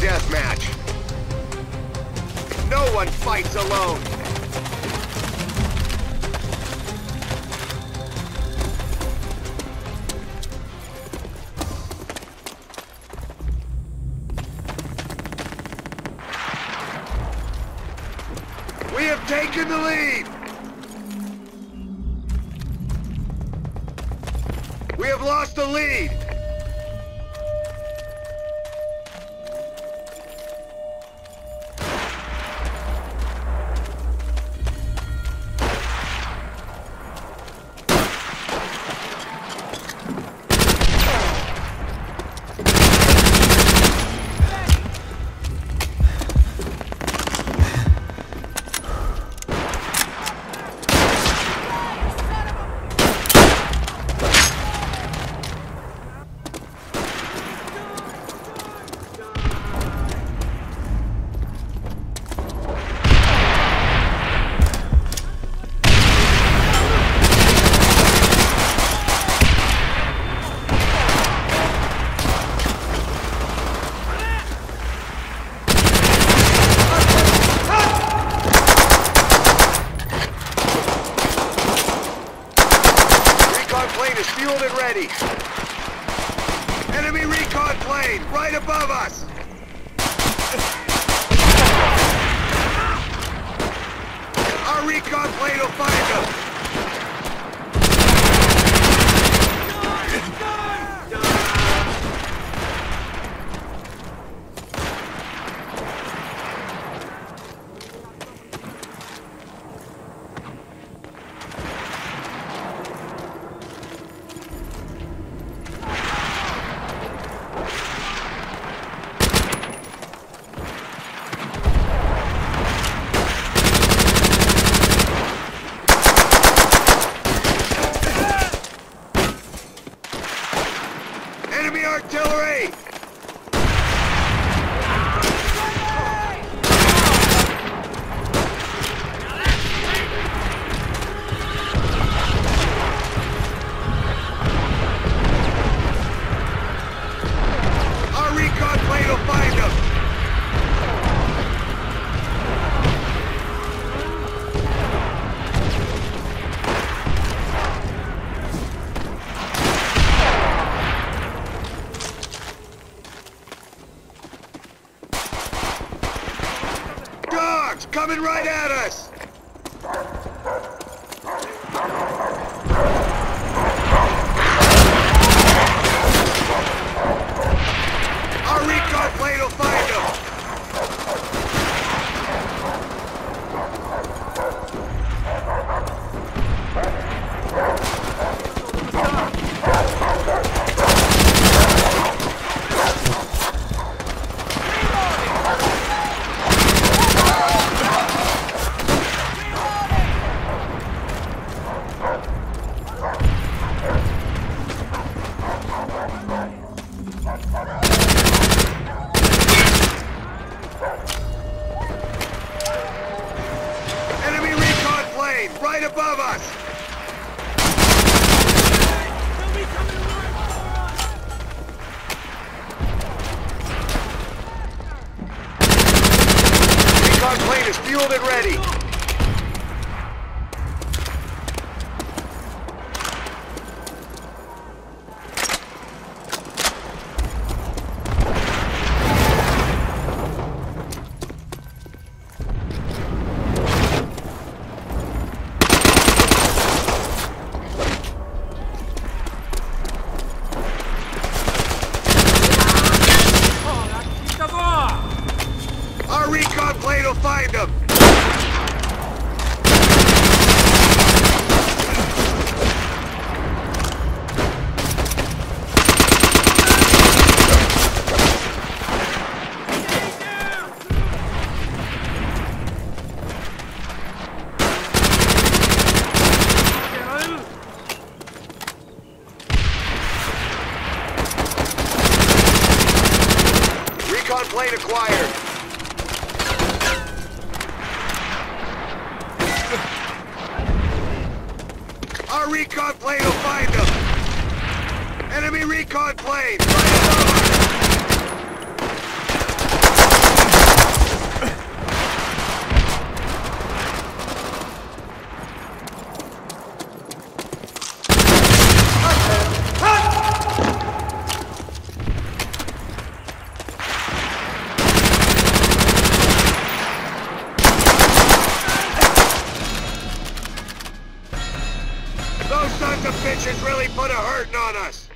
deathmatch. No one fights alone. We have taken the lead. We have lost the lead. Enemy recon plane right above us! Our recon plane will find them! Artillery! Coming right at us! Our recon plane will find them! Right above us! Recon plane is fueled and ready! Find them! Recon plane acquired! Our recon plane will find them! Enemy recon plane! Right above us! the bitch has really put a hurtin' on us.